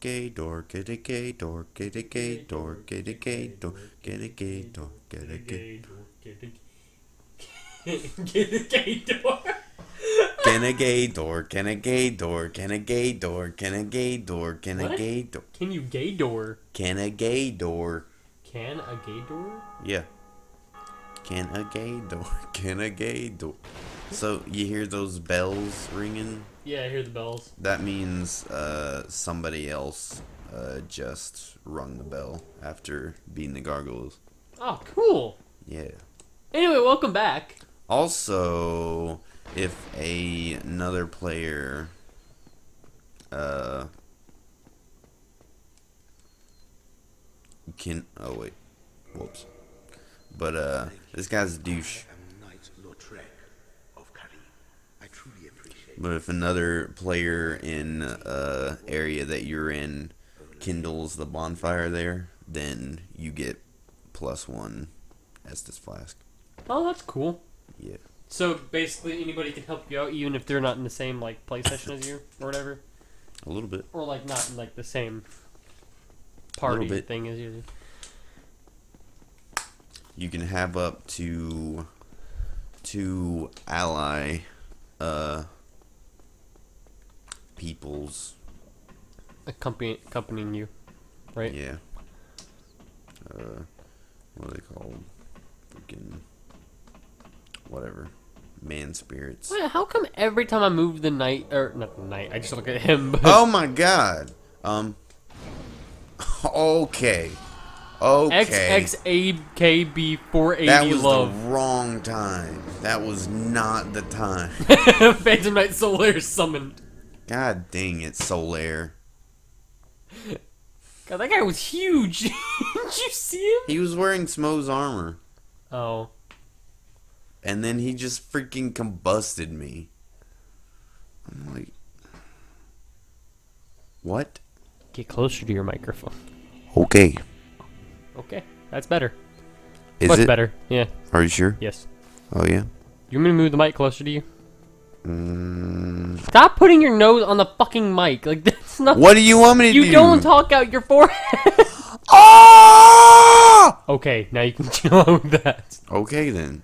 Can a gay door? Yeah. Can a gay door? So you hear those bells ringing? Yeah, I hear the bells. That means somebody else just rung the bell after beating the gargoyles. Oh, cool. Yeah. Anyway, welcome back. Also, if another player can... Oh, wait. Whoops. But this guy's a douche. But if another player in area that you're in kindles the bonfire there, then you get +1 Estus Flask. Oh, that's cool. Yeah. So basically anybody can help you out even if they're not in the same like play session as you or whatever? A little bit. Or like not in like the same party thing as you. You can have up to 2 ally peoples accompanying you, right? Yeah. What are they called? Freaking whatever. Man spirits. Wait, how come every time I move the knight, or not the knight, I just look at him. But... Oh my god. Okay. Okay. XXAKB480 That was the wrong time. That was not the time. Phantom Knight Solaire summoned. God dang it, Solaire. God, that guy was huge. Did you see him? He was wearing Smo's armor. Oh. And then he just freaking combusted me. I'm like... What? Get closer to your microphone. Okay. Okay, that's better. Is it? Much better, yeah. Are you sure? Yes. Oh, yeah? You want me to move the mic closer to you? Stop putting your nose on the fucking mic. Like, that's not... What do you want me to do? You don't talk out your forehead. Oh! Okay, now you can chill out with that. Okay, then.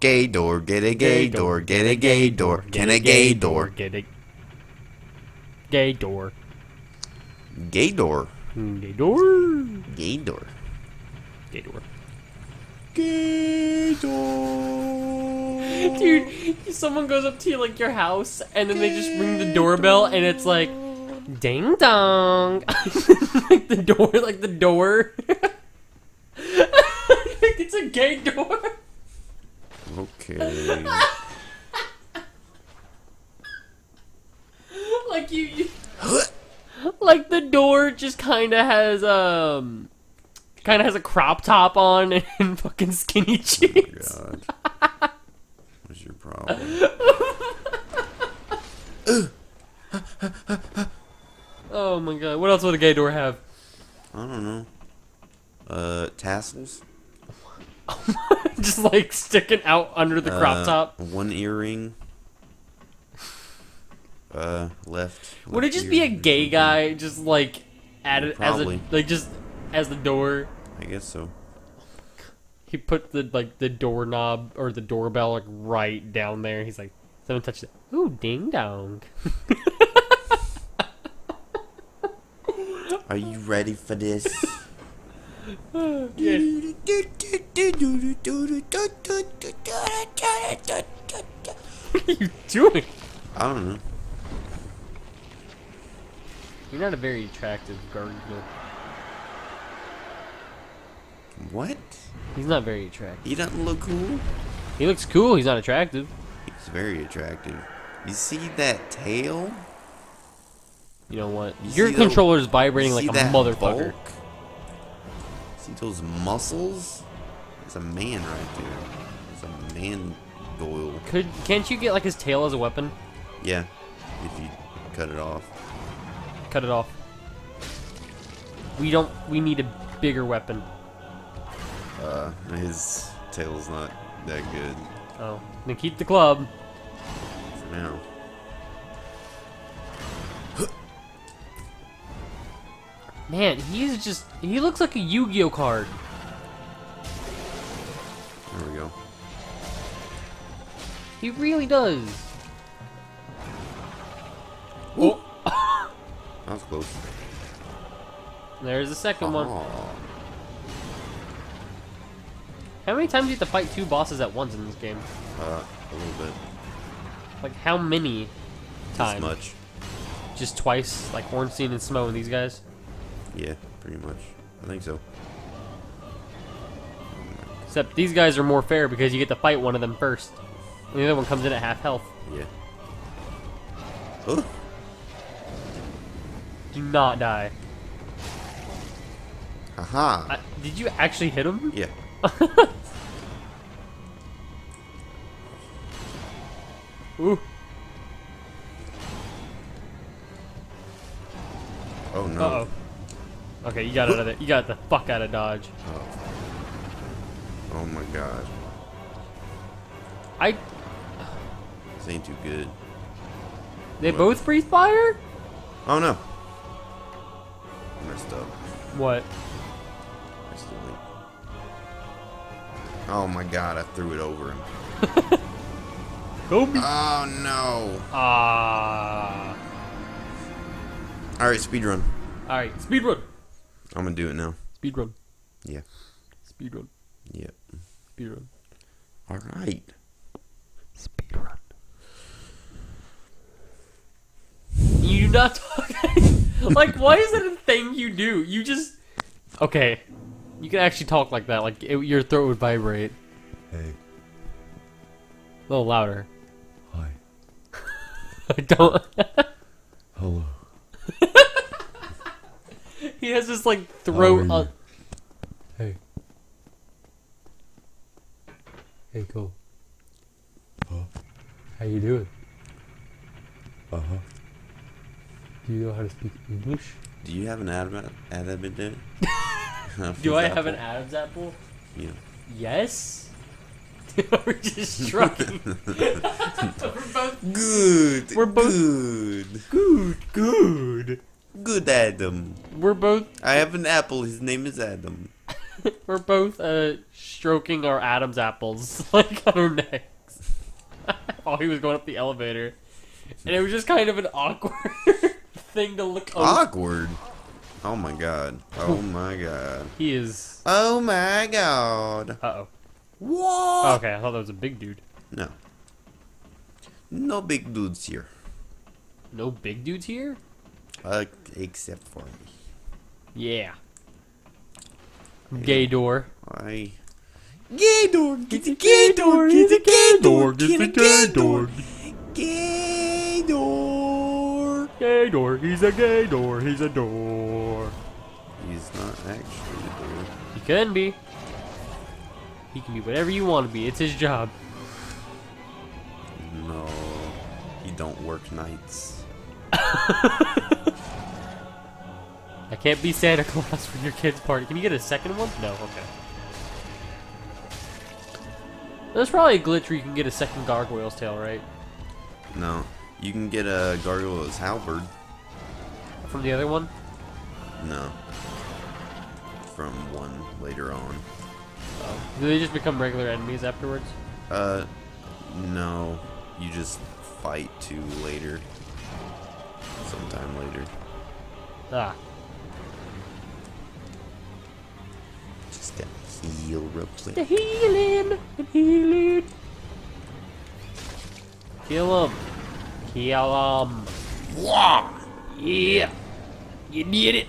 Gay door, get a gay door, get a gay door, get a gay door. Get a... Gay door. Gay door. Gay door. Gay door. Gay door. Gay door. Dude, someone goes up to you like your house, and then they just ring the doorbell, and it's like, ding dong. like the door. It's a gay door. Okay. Like you. Like the door just kind of has a crop top on and fucking skinny jeans. Oh my god. What's your problem? Oh my god. What else would a gay door have? I don't know. Tassels? Just like sticking out under the crop top. One earring. Left. Would it just be a gay guy, just like added as a just as the door? I guess so. He put the doorknob or the doorbell like right down there. He's like, someone touched it. Ooh, ding dong. Are you ready for this? What are you doing? I don't know. You're not a very attractive gargoyle. What? He's not very attractive. He doesn't look cool. He looks cool. He's not attractive. He's very attractive. You see that tail? You know what? Your controller is vibrating like a motherfucker. Bulk? See those muscles? It's a man right there. It's a man. Doyle. Can't you get like his tail as a weapon? Yeah, if you cut it off. Cut it off. We need a bigger weapon. His tail's not that good. Oh, then keep the club. For now. Man, he's just... He looks like a Yu-Gi-Oh card. There we go. He really does. Ooh. That was close. There's the second one. How many times do you have to fight two bosses at once in this game? A little bit. Like, how many times? Just much. Just twice? Like Hornstein and Smo and these guys? Yeah, pretty much. I think so. Except these guys are more fair because you get to fight one of them first. And the other one comes in at half health. Yeah. Ugh. Do not die. Aha. Did you actually hit him? Yeah. Ooh. Oh no. Uh oh. Okay, you got out of there. You got the fuck out of dodge. Oh. Oh my god. This ain't too good. They both breathe fire? Oh no. I messed up. What? Oh my god, I threw it over him. Kobe. Oh no. Ah. Alright, speedrun. Alright, speedrun. I'm gonna do it now. Speedrun. Yeah. Speedrun. Yeah. Speedrun. Alright. Speedrun. You do not talk. Like, why is that a thing you do? You just. Okay. You can actually talk like that. Like, your throat would vibrate. Hey. A little louder. Hi. I don't. Hello. He has this, like, throat. On... Hey. Hey, cool. Huh? How you doing? Uh-huh. Do you know how to speak English? Do you have an Adam's apple? Do I have an Adam's apple? Yeah. Yes? We're just struggling. We're both good, Adam. We're both. I have an apple. His name is Adam. We're both stroking our Adam's apples like on our necks. Oh, he was going up the elevator, and it was just kind of an awkward thing to look. Awkward. Oh my god. Oh my god. He is. Oh my god. Uh oh. What? Okay, I thought that was a big dude. No. No big dudes here. No big dudes here? Except for me. Yeah. Gaydor. Why? Gaydor! Get the Gaydor! Get the Gaydor! Get the Gaydor! Gaydor! Gaydor! He's a Gaydor! He's a door! He's not actually a door. He can be. He can be whatever you want to be. It's his job. No, you don't work nights. I can't be Santa Claus for your kid's party. Can you get a second one? No, okay. There's probably a glitch where you can get a second gargoyle's tail, right? No, you can get a gargoyle's halberd. From the other one? No. From one later on. Do they just become regular enemies afterwards? No. You just fight two later. Sometime later. Ah. Just a heal real quick. The healing! The healing! Kill him! Kill him! Wah! Yeah! You did it!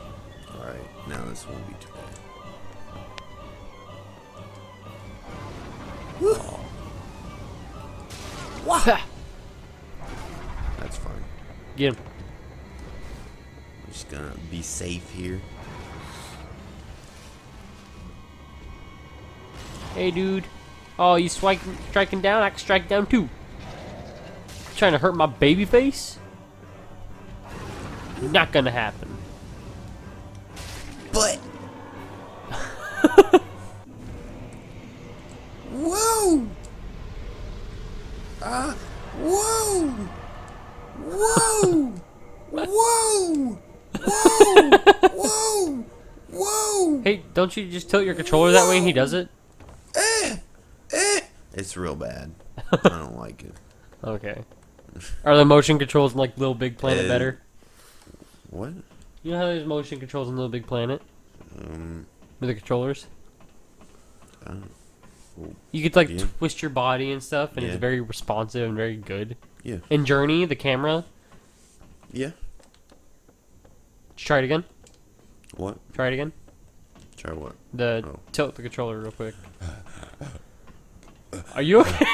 Alright, now this won't be too bad. Oh. Wah. That's fine. Get him. I'm just gonna be safe here. Hey, dude. Oh, you striking down? I can strike down too. Trying to hurt my baby face? Not gonna happen. But. Whoa! Whoa! Whoa! Whoa! Whoa! Whoa! Whoa! Hey, don't you just tilt your controller that way and he does it? It's real bad. I don't like it. Okay. Are the motion controls in like Little Big Planet better? What? You know how there's motion controls in Little Big Planet? With the controllers? I don't know. You could like twist your body and stuff, and it's very responsive and very good. Yeah. In Journey, the camera. Yeah. Try it again. What? Try it again. Try what? Tilt the controller real quick. Are you okay?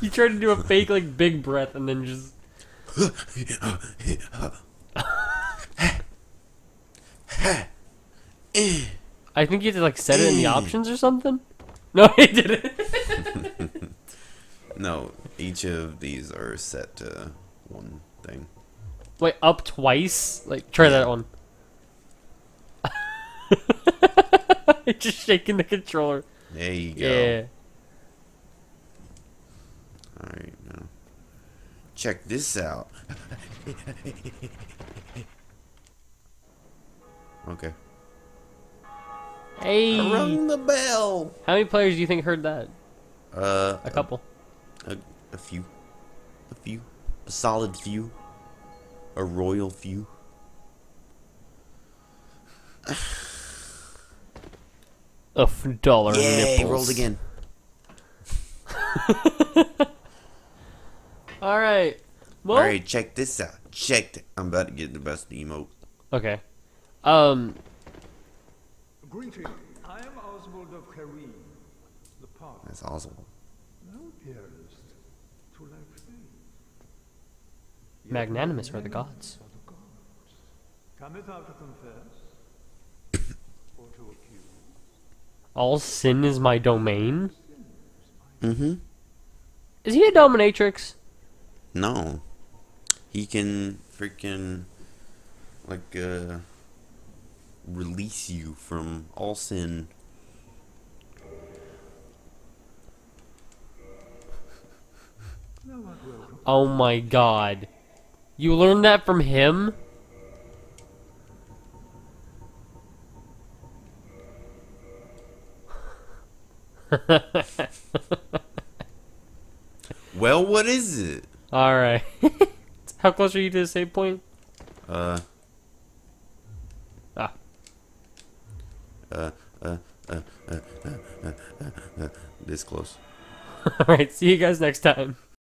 You tried to do a fake like big breath and then just. I think you had to like set it in the options or something. No, he didn't. No, each of these are set to one thing. Wait, up twice? Like, try that one. Just shaking the controller. There you go. Yeah. Alright, now. Check this out. Okay. Hey! Rung the bell! How many players do you think heard that? A couple. A few. A few. A solid few. A royal few. A dollar nipples. Yay, rolled again. Alright. Well, alright, check this out. Check it. I'm about to get the best emote. Okay. Greetings, I am Oswald of Harine, the Pope. That's Oswald. No dearest, to lack faith. Magnanimous are the gods. Cometh out to confess, or to accuse. All sin is my domain? Mm-hmm. Is he a dominatrix? No. He can freaking, like, release you from all sin. Oh my god. You learned that from him? Well, what is it? Alright. How close are you to the save point? This close. Alright, see you guys next time.